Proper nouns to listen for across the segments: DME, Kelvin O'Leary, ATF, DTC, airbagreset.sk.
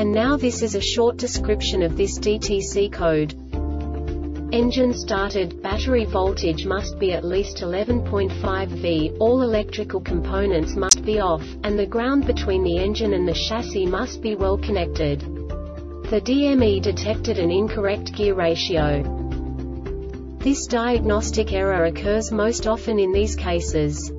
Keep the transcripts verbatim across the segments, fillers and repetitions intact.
And now this is a short description of this D T C code. Engine started, battery voltage must be at least eleven point five volts, all electrical components must be off, and the ground between the engine and the chassis must be well connected. The D M E detected an incorrect gear ratio. This diagnostic error occurs most often in these cases.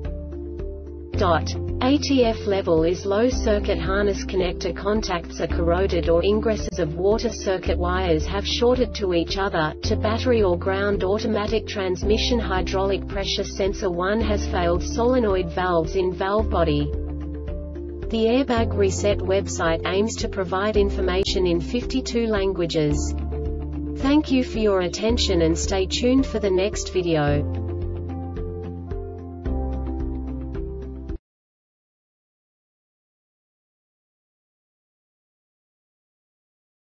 Dot. A T F level is low, circuit harness connector contacts are corroded or ingresses of water, circuit wires have shorted to each other, to battery or ground, automatic transmission, hydraulic pressure sensor one has failed, solenoid valves in valve body. The Airbag Reset website aims to provide information in fifty-two languages. Thank you for your attention and stay tuned for the next video.